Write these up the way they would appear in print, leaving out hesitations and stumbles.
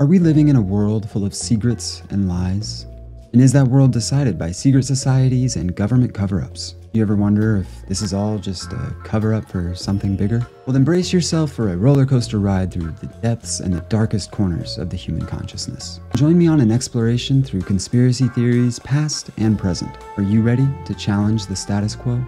Are we living in a world full of secrets and lies? And is that world decided by secret societies and government cover-ups? Do you ever wonder if this is all just a cover-up for something bigger? Well, then brace yourself for a roller coaster ride through the depths and the darkest corners of the human consciousness. Join me on an exploration through conspiracy theories, past and present. Are you ready to challenge the status quo?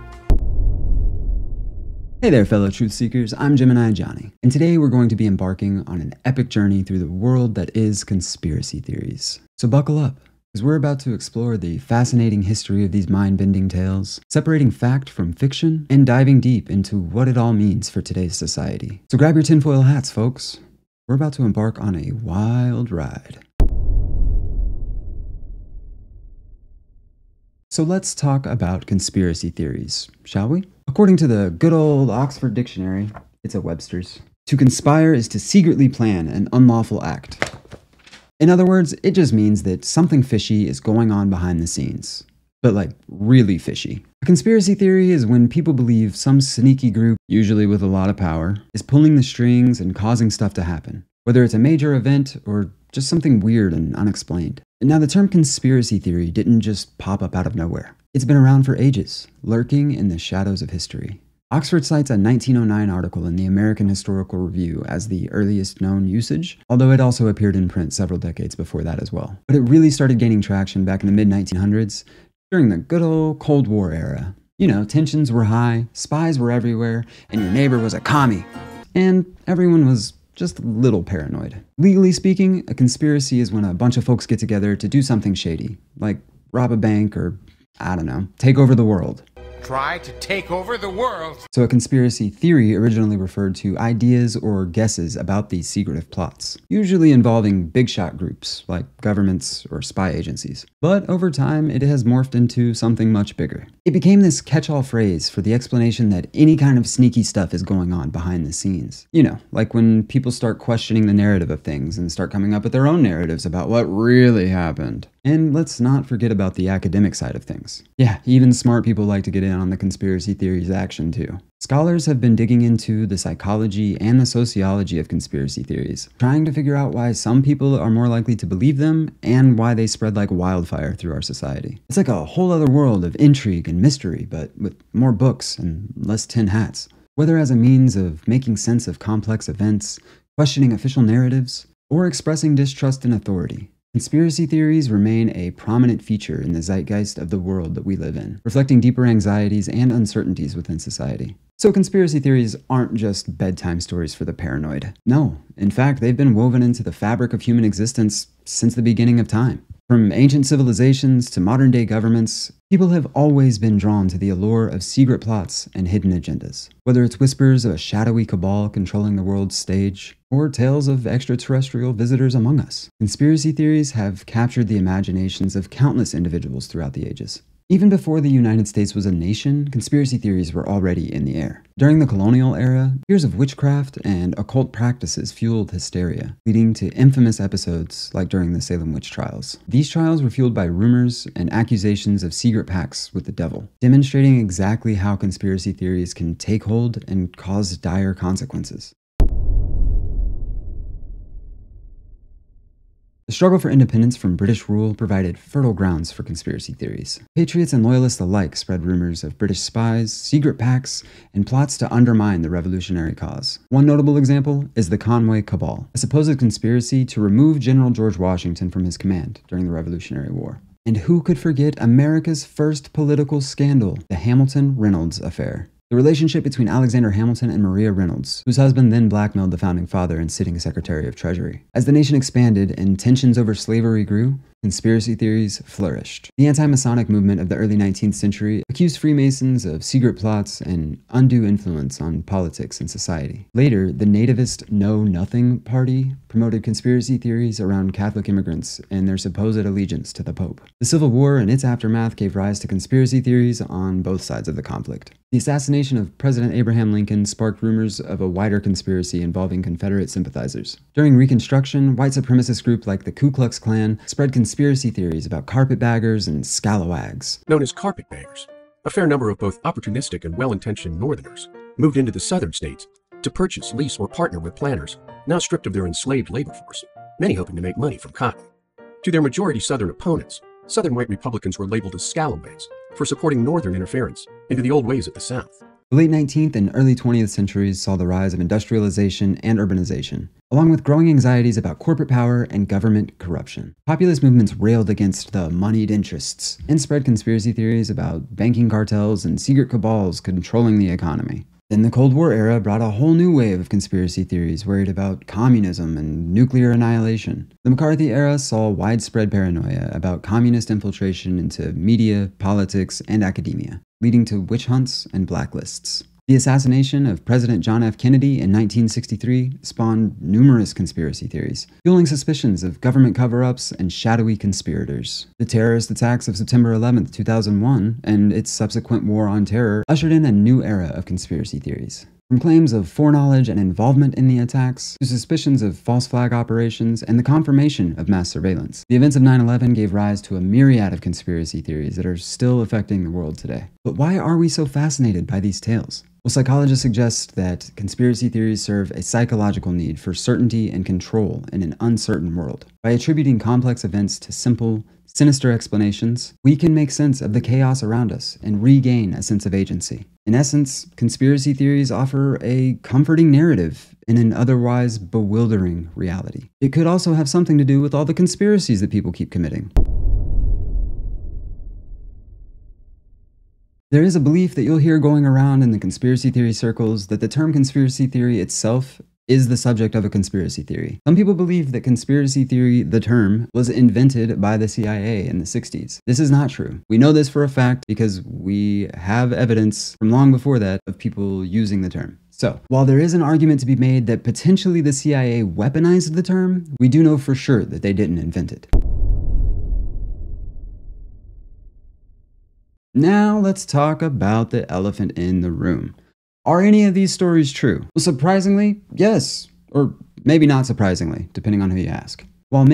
Hey there, fellow truth seekers, I'm Gemini Jonny, and today we're going to be embarking on an epic journey through the world that is conspiracy theories. So buckle up, because we're about to explore the fascinating history of these mind-bending tales, separating fact from fiction, and diving deep into what it all means for today's society. So grab your tinfoil hats, folks. We're about to embark on a wild ride. So let's talk about conspiracy theories, shall we? According to the good old Oxford Dictionary, it's at Webster's, to conspire is to secretly plan an unlawful act. In other words, it just means that something fishy is going on behind the scenes, but like really fishy. A conspiracy theory is when people believe some sneaky group, usually with a lot of power, is pulling the strings and causing stuff to happen, whether it's a major event or just something weird and unexplained. Now, the term conspiracy theory didn't just pop up out of nowhere. It's been around for ages, lurking in the shadows of history. Oxford cites a 1909 article in the American Historical Review as the earliest known usage, although it also appeared in print several decades before that as well. But it really started gaining traction back in the mid-1900s, during the good old Cold War era. You know, tensions were high, spies were everywhere, and your neighbor was a commie. And everyone was just a little paranoid. Legally speaking, a conspiracy is when a bunch of folks get together to do something shady, like rob a bank or, I don't know, take over the world. Try to take over the world! So a conspiracy theory originally referred to ideas or guesses about these secretive plots, usually involving big shot groups like governments or spy agencies. But over time, it has morphed into something much bigger. It became this catch-all phrase for the explanation that any kind of sneaky stuff is going on behind the scenes. You know, like when people start questioning the narrative of things and start coming up with their own narratives about what really happened. And let's not forget about the academic side of things. Yeah, even smart people like to get in on the conspiracy theories action too. Scholars have been digging into the psychology and the sociology of conspiracy theories, trying to figure out why some people are more likely to believe them and why they spread like wildfire through our society. It's like a whole other world of intrigue and mystery, but with more books and less tin hats. Whether as a means of making sense of complex events, questioning official narratives, or expressing distrust in authority, conspiracy theories remain a prominent feature in the zeitgeist of the world that we live in, reflecting deeper anxieties and uncertainties within society. So conspiracy theories aren't just bedtime stories for the paranoid. No, in fact, they've been woven into the fabric of human existence since the beginning of time. From ancient civilizations to modern-day governments, people have always been drawn to the allure of secret plots and hidden agendas. Whether it's whispers of a shadowy cabal controlling the world's stage, or tales of extraterrestrial visitors among us, conspiracy theories have captured the imaginations of countless individuals throughout the ages. Even before the United States was a nation, conspiracy theories were already in the air. During the colonial era, fears of witchcraft and occult practices fueled hysteria, leading to infamous episodes like during the Salem Witch Trials. These trials were fueled by rumors and accusations of secret pacts with the devil, demonstrating exactly how conspiracy theories can take hold and cause dire consequences. The struggle for independence from British rule provided fertile grounds for conspiracy theories. Patriots and loyalists alike spread rumors of British spies, secret pacts, and plots to undermine the revolutionary cause. One notable example is the Conway Cabal, a supposed conspiracy to remove General George Washington from his command during the Revolutionary War. And who could forget America's first political scandal, the Hamilton-Reynolds affair? The relationship between Alexander Hamilton and Maria Reynolds, whose husband then blackmailed the founding father and sitting Secretary of Treasury. As the nation expanded and tensions over slavery grew, conspiracy theories flourished. The anti-Masonic movement of the early 19th century accused Freemasons of secret plots and undue influence on politics and society. Later, the nativist Know-Nothing Party promoted conspiracy theories around Catholic immigrants and their supposed allegiance to the Pope. The Civil War and its aftermath gave rise to conspiracy theories on both sides of the conflict. The assassination of President Abraham Lincoln sparked rumors of a wider conspiracy involving Confederate sympathizers. During Reconstruction, white supremacist groups like the Ku Klux Klan spread conspiracy theories about carpetbaggers and scalawags. Known as carpetbaggers, a fair number of both opportunistic and well-intentioned northerners moved into the southern states to purchase, lease, or partner with planters now stripped of their enslaved labor force many hoping to make money from cotton. To their majority Southern opponents, Southern white Republicans were labeled as scalawags for supporting Northern interference into the old ways of the South. The late 19th and early 20th centuries saw the rise of industrialization and urbanization, along with growing anxieties about corporate power and government corruption. Populist movements railed against the moneyed interests and spread conspiracy theories about banking cartels and secret cabals controlling the economy. Then the Cold War era brought a whole new wave of conspiracy theories worried about communism and nuclear annihilation. The McCarthy era saw widespread paranoia about communist infiltration into media, politics, and academia, leading to witch hunts and blacklists. The assassination of President John F. Kennedy in 1963 spawned numerous conspiracy theories, fueling suspicions of government cover-ups and shadowy conspirators. The terrorist attacks of September 11, 2001, and its subsequent War on Terror ushered in a new era of conspiracy theories. From claims of foreknowledge and involvement in the attacks, to suspicions of false flag operations and the confirmation of mass surveillance, the events of 9/11 gave rise to a myriad of conspiracy theories that are still affecting the world today. But why are we so fascinated by these tales? Well, psychologists suggest that conspiracy theories serve a psychological need for certainty and control in an uncertain world. By attributing complex events to simple, sinister explanations, we can make sense of the chaos around us and regain a sense of agency. In essence, conspiracy theories offer a comforting narrative in an otherwise bewildering reality. It could also have something to do with all the conspiracies that people keep committing. There is a belief that you'll hear going around in the conspiracy theory circles that the term conspiracy theory itself is the subject of a conspiracy theory. Some people believe that conspiracy theory, the term, was invented by the CIA in the 60s. This is not true. We know this for a fact because we have evidence from long before that of people using the term. So, while there is an argument to be made that potentially the CIA weaponized the term, we do know for sure that they didn't invent it. Now let's talk about the elephant in the room. Are any of these stories true? Well, surprisingly, yes. Or maybe not surprisingly, depending on who you ask. While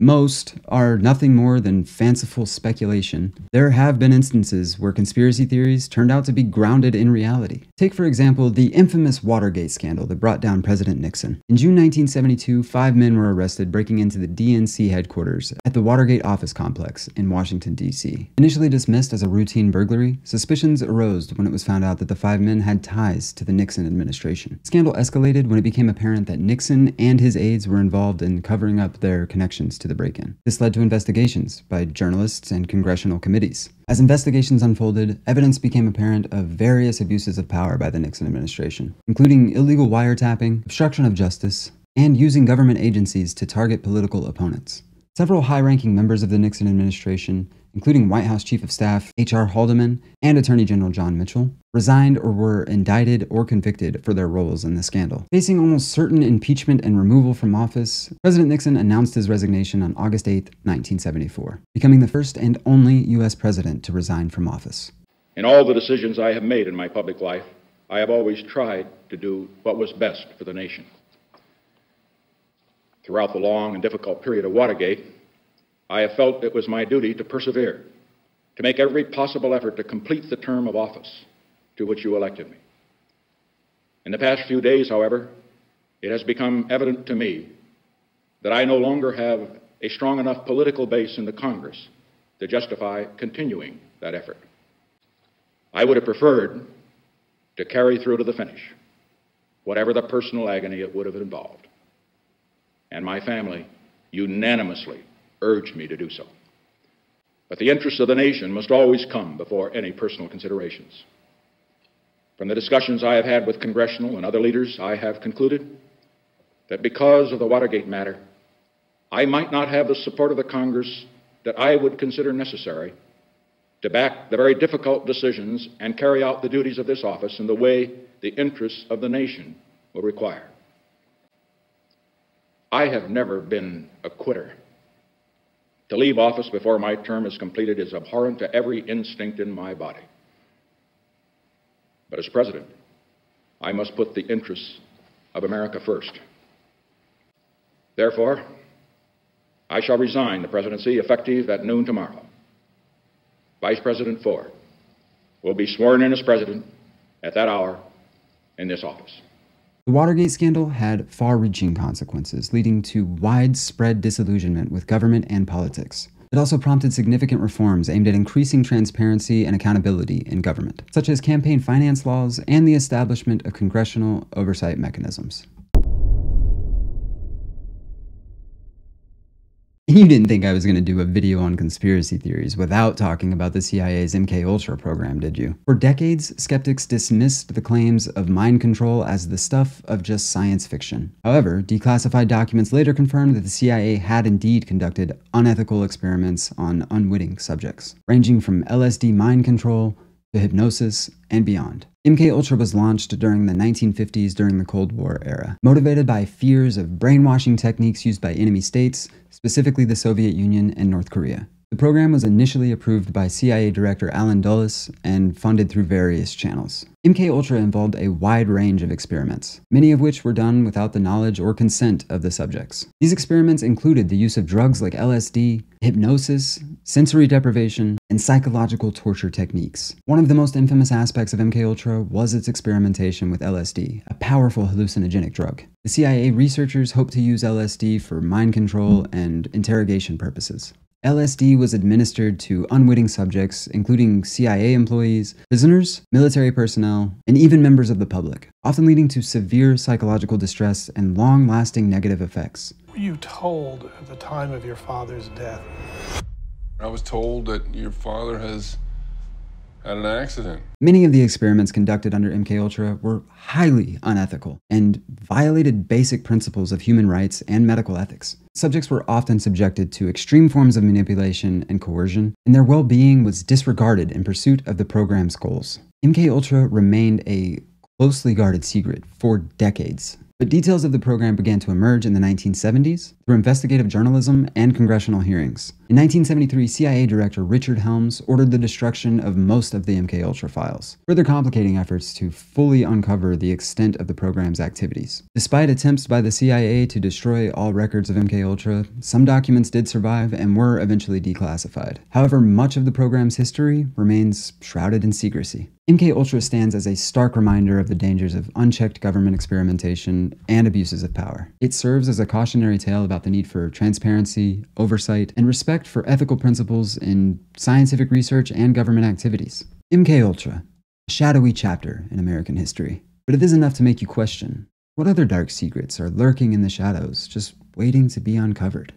most are nothing more than fanciful speculation, there have been instances where conspiracy theories turned out to be grounded in reality. Take, for example, the infamous Watergate scandal that brought down President Nixon. In June 1972, 5 men were arrested breaking into the DNC headquarters at the Watergate office complex in Washington, D.C. Initially dismissed as a routine burglary, suspicions arose when it was found out that the 5 men had ties to the Nixon administration. The scandal escalated when it became apparent that Nixon and his aides were involved in covering up their connections to the break-in. This led to investigations by journalists and congressional committees. As investigations unfolded, evidence became apparent of various abuses of power by the Nixon administration, including illegal wiretapping, obstruction of justice, and using government agencies to target political opponents. Several high-ranking members of the Nixon administration, including White House Chief of Staff H.R. Haldeman and Attorney General John Mitchell, resigned or were indicted or convicted for their roles in the scandal. Facing almost certain impeachment and removal from office, President Nixon announced his resignation on August 8, 1974, becoming the first and only U.S. president to resign from office. In all the decisions I have made in my public life, I have always tried to do what was best for the nation. Throughout the long and difficult period of Watergate, I have felt it was my duty to persevere, to make every possible effort to complete the term of office to which you elected me. In the past few days, however, it has become evident to me that I no longer have a strong enough political base in the Congress to justify continuing that effort. I would have preferred to carry through to the finish, whatever the personal agony it would have involved. And my family unanimously urged me to do so. But the interests of the nation must always come before any personal considerations. From the discussions I have had with congressional and other leaders, I have concluded that because of the Watergate matter, I might not have the support of the Congress that I would consider necessary to back the very difficult decisions and carry out the duties of this office in the way the interests of the nation will require. I have never been a quitter. To leave office before my term is completed is abhorrent to every instinct in my body. But as president, I must put the interests of America first. Therefore, I shall resign the presidency effective at noon tomorrow. Vice President Ford will be sworn in as president at that hour in this office. The Watergate scandal had far-reaching consequences, leading to widespread disillusionment with government and politics. It also prompted significant reforms aimed at increasing transparency and accountability in government, such as campaign finance laws and the establishment of congressional oversight mechanisms. You didn't think I was going to do a video on conspiracy theories without talking about the CIA's MK Ultra program, did you? For decades, skeptics dismissed the claims of mind control as the stuff of just science fiction. However, declassified documents later confirmed that the CIA had indeed conducted unethical experiments on unwitting subjects, ranging from LSD mind control to hypnosis and beyond. MKUltra was launched during the 1950s during the Cold War era, motivated by fears of brainwashing techniques used by enemy states, specifically the Soviet Union and North Korea. The program was initially approved by CIA Director Alan Dulles and funded through various channels. MKUltra involved a wide range of experiments, many of which were done without the knowledge or consent of the subjects. These experiments included the use of drugs like LSD, hypnosis, sensory deprivation, and psychological torture techniques. One of the most infamous aspects of MKUltra was its experimentation with LSD, a powerful hallucinogenic drug. The CIA researchers hoped to use LSD for mind control and interrogation purposes. LSD was administered to unwitting subjects, including CIA employees, prisoners, military personnel, and even members of the public, often leading to severe psychological distress and long-lasting negative effects. Were you told at the time of your father's death? I was told that your father has had an accident. Many of the experiments conducted under MKUltra were highly unethical and violated basic principles of human rights and medical ethics. Subjects were often subjected to extreme forms of manipulation and coercion, and their well-being was disregarded in pursuit of the program's goals. MKUltra remained a closely guarded secret for decades, but details of the program began to emerge in the 1970s through investigative journalism and congressional hearings. In 1973, CIA Director Richard Helms ordered the destruction of most of the MKUltra files, further complicating efforts to fully uncover the extent of the program's activities. Despite attempts by the CIA to destroy all records of MKUltra, some documents did survive and were eventually declassified. However, much of the program's history remains shrouded in secrecy. MKUltra stands as a stark reminder of the dangers of unchecked government experimentation and abuses of power. It serves as a cautionary tale about the need for transparency, oversight, and respect for ethical principles in scientific research and government activities. MKUltra, a shadowy chapter in American history. But it is enough to make you question, what other dark secrets are lurking in the shadows, just waiting to be uncovered?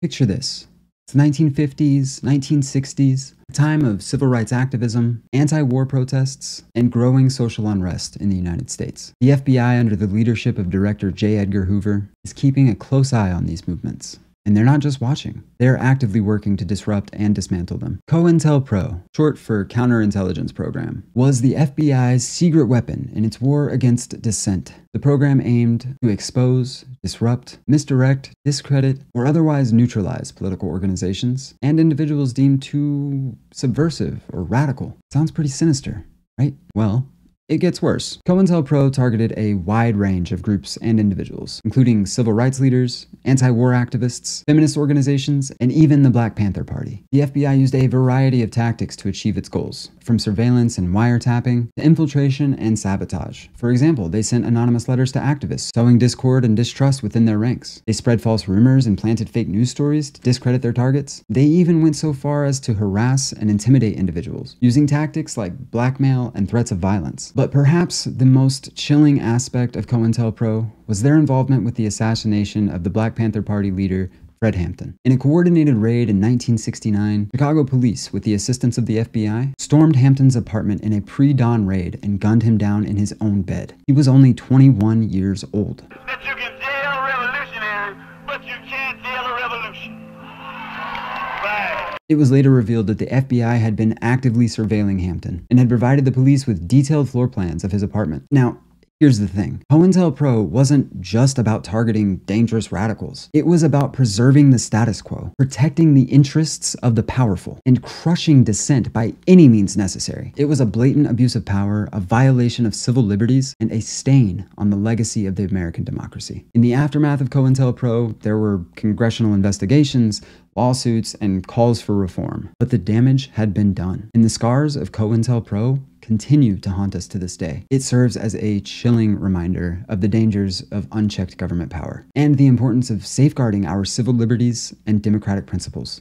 Picture this. It's the 1950s, 1960s, a time of civil rights activism, anti-war protests, and growing social unrest in the United States. The FBI, under the leadership of Director J. Edgar Hoover, is keeping a close eye on these movements. And they're not just watching. They're actively working to disrupt and dismantle them. COINTELPRO, short for Counterintelligence Program, was the FBI's secret weapon in its war against dissent. The program aimed to expose, disrupt, misdirect, discredit, or otherwise neutralize political organizations and individuals deemed too subversive or radical. Sounds pretty sinister, right? Well, it gets worse. COINTELPRO targeted a wide range of groups and individuals, including civil rights leaders, anti-war activists, feminist organizations, and even the Black Panther Party. The FBI used a variety of tactics to achieve its goals, from surveillance and wiretapping to infiltration and sabotage. For example, they sent anonymous letters to activists, sowing discord and distrust within their ranks. They spread false rumors and planted fake news stories to discredit their targets. They even went so far as to harass and intimidate individuals, using tactics like blackmail and threats of violence. But perhaps the most chilling aspect of COINTELPRO was their involvement with the assassination of the Black Panther Party leader, Fred Hampton. In a coordinated raid in 1969, Chicago police, with the assistance of the FBI, stormed Hampton's apartment in a pre-dawn raid and gunned him down in his own bed. He was only 21 years old. That you can jail a revolutionary, but you can't jail a revolution. Right. It was later revealed that the FBI had been actively surveilling Hampton and had provided the police with detailed floor plans of his apartment. Now, here's the thing. COINTELPRO wasn't just about targeting dangerous radicals. It was about preserving the status quo, protecting the interests of the powerful, and crushing dissent by any means necessary. It was a blatant abuse of power, a violation of civil liberties, and a stain on the legacy of the American democracy. In the aftermath of COINTELPRO, there were congressional investigations, lawsuits, and calls for reform. But the damage had been done, and the scars of COINTELPRO continue to haunt us to this day. It serves as a chilling reminder of the dangers of unchecked government power and the importance of safeguarding our civil liberties and democratic principles.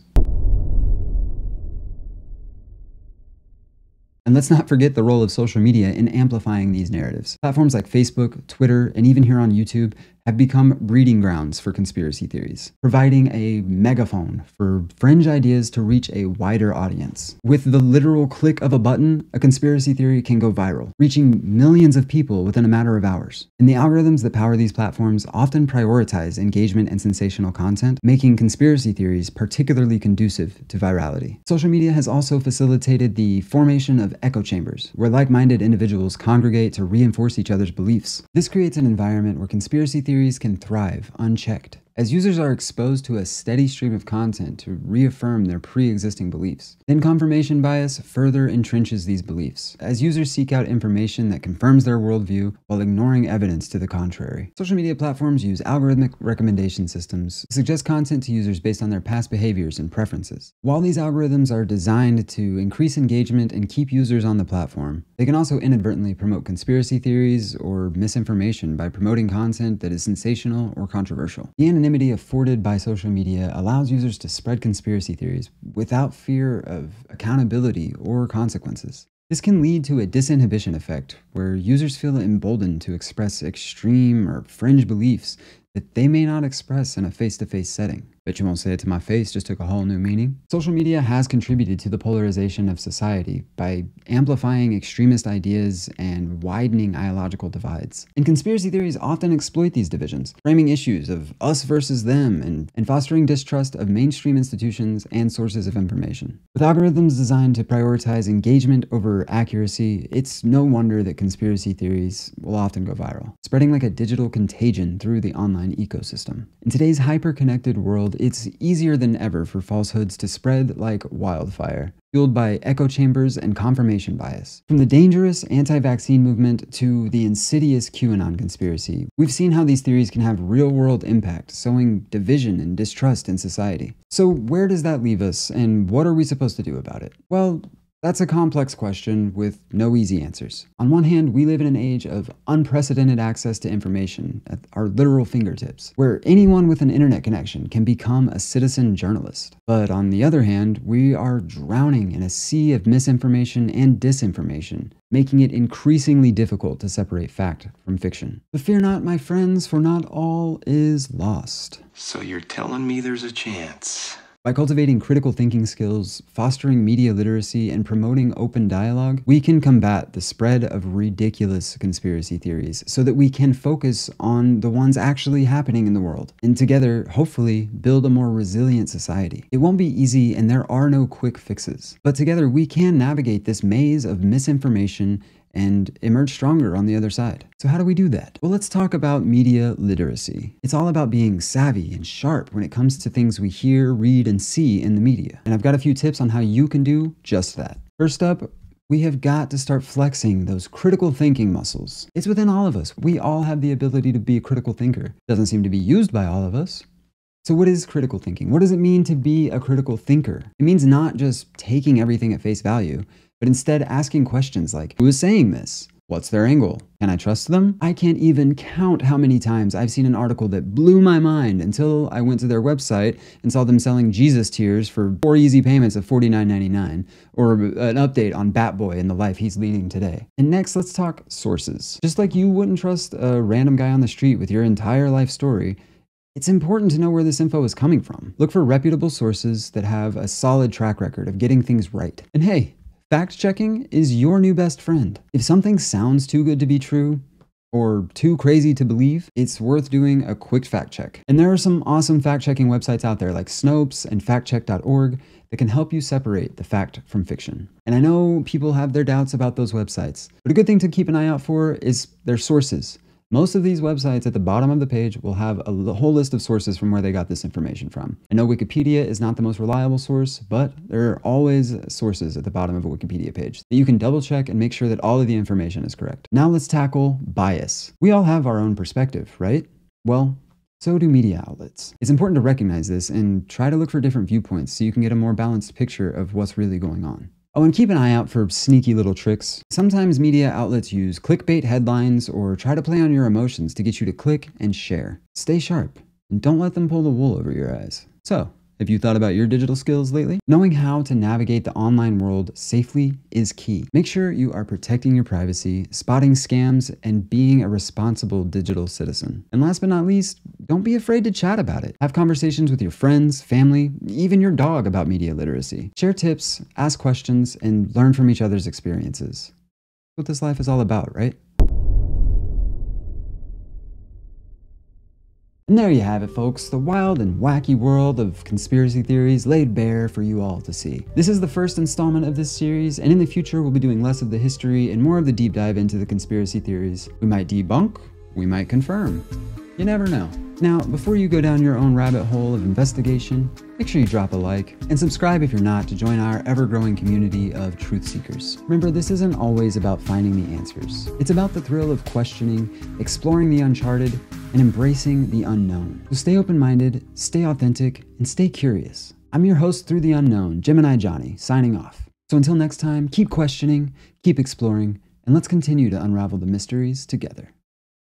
And let's not forget the role of social media in amplifying these narratives. Platforms like Facebook, Twitter, and even here on YouTube have become breeding grounds for conspiracy theories, providing a megaphone for fringe ideas to reach a wider audience. With the literal click of a button, a conspiracy theory can go viral, reaching millions of people within a matter of hours. And the algorithms that power these platforms often prioritize engagement and sensational content, making conspiracy theories particularly conducive to virality. Social media has also facilitated the formation of echo chambers, where like-minded individuals congregate to reinforce each other's beliefs. This creates an environment where conspiracy theories can thrive unchecked, as users are exposed to a steady stream of content to reaffirm their pre-existing beliefs. Then confirmation bias further entrenches these beliefs, as users seek out information that confirms their worldview while ignoring evidence to the contrary. Social media platforms use algorithmic recommendation systems to suggest content to users based on their past behaviors and preferences. While these algorithms are designed to increase engagement and keep users on the platform, they can also inadvertently promote conspiracy theories or misinformation by promoting content that is sensational or controversial. The anonymity afforded by social media allows users to spread conspiracy theories without fear of accountability or consequences. This can lead to a disinhibition effect, where users feel emboldened to express extreme or fringe beliefs that they may not express in a face-to-face setting. Bet you won't say it to my face just took a whole new meaning. Social media has contributed to the polarization of society by amplifying extremist ideas and widening ideological divides. And conspiracy theories often exploit these divisions, framing issues of us versus them and fostering distrust of mainstream institutions and sources of information. With algorithms designed to prioritize engagement over accuracy, it's no wonder that conspiracy theories will often go viral, spreading like a digital contagion through the online ecosystem. In today's hyper-connected world, it's easier than ever for falsehoods to spread like wildfire, fueled by echo chambers and confirmation bias. From the dangerous anti-vaccine movement to the insidious QAnon conspiracy, we've seen how these theories can have real-world impact, sowing division and distrust in society. So where does that leave us, and what are we supposed to do about it? Well, that's a complex question with no easy answers. On one hand, we live in an age of unprecedented access to information at our literal fingertips, where anyone with an internet connection can become a citizen journalist. But on the other hand, we are drowning in a sea of misinformation and disinformation, making it increasingly difficult to separate fact from fiction. But fear not, my friends, for not all is lost. So you're telling me there's a chance? By cultivating critical thinking skills, fostering media literacy, and promoting open dialogue, we can combat the spread of ridiculous conspiracy theories so that we can focus on the ones actually happening in the world, and together, hopefully, build a more resilient society. It won't be easy, and there are no quick fixes, but together we can navigate this maze of misinformation and emerge stronger on the other side. So how do we do that? Well, let's talk about media literacy. It's all about being savvy and sharp when it comes to things we hear, read, and see in the media. And I've got a few tips on how you can do just that. First up, we have got to start flexing those critical thinking muscles. It's within all of us. We all have the ability to be a critical thinker. Doesn't seem to be used by all of us. So what is critical thinking? What does it mean to be a critical thinker? It means not just taking everything at face value, but instead asking questions like, who is saying this? What's their angle? Can I trust them? I can't even count how many times I've seen an article that blew my mind until I went to their website and saw them selling Jesus tears for 4 easy payments of $49.99, or an update on Batboy and the life he's leading today. And next, let's talk sources. Just like you wouldn't trust a random guy on the street with your entire life story, it's important to know where this info is coming from. Look for reputable sources that have a solid track record of getting things right. And hey, fact-checking is your new best friend. If something sounds too good to be true or too crazy to believe, it's worth doing a quick fact-check. And there are some awesome fact-checking websites out there like Snopes and factcheck.org that can help you separate the fact from fiction. And I know people have their doubts about those websites, but a good thing to keep an eye out for is their sources. Most of these websites at the bottom of the page will have a whole list of sources from where they got this information from. I know Wikipedia is not the most reliable source, but there are always sources at the bottom of a Wikipedia page that you can double check and make sure that all of the information is correct. Now let's tackle bias. We all have our own perspective, right? Well, so do media outlets. It's important to recognize this and try to look for different viewpoints so you can get a more balanced picture of what's really going on. Oh, and keep an eye out for sneaky little tricks. Sometimes media outlets use clickbait headlines or try to play on your emotions to get you to click and share. Stay sharp, and don't let them pull the wool over your eyes. So, have you thought about your digital skills lately? Knowing how to navigate the online world safely is key. Make sure you are protecting your privacy, spotting scams, and being a responsible digital citizen. And last but not least, don't be afraid to chat about it. Have conversations with your friends, family, even your dog about media literacy. Share tips, ask questions, and learn from each other's experiences. That's what this life is all about, right? And there you have it, folks, the wild and wacky world of conspiracy theories laid bare for you all to see. This is the first installment of this series, and in the future we'll be doing less of the history and more of the deep dive into the conspiracy theories. We might debunk, we might confirm. You never know. Now, before you go down your own rabbit hole of investigation, make sure you drop a like and subscribe if you're not to join our ever-growing community of truth seekers. Remember, this isn't always about finding the answers. It's about the thrill of questioning, exploring the uncharted, and embracing the unknown. So stay open-minded, stay authentic, and stay curious. I'm your host through the unknown, Gemini Jonny, signing off. So until next time, keep questioning, keep exploring, and let's continue to unravel the mysteries together.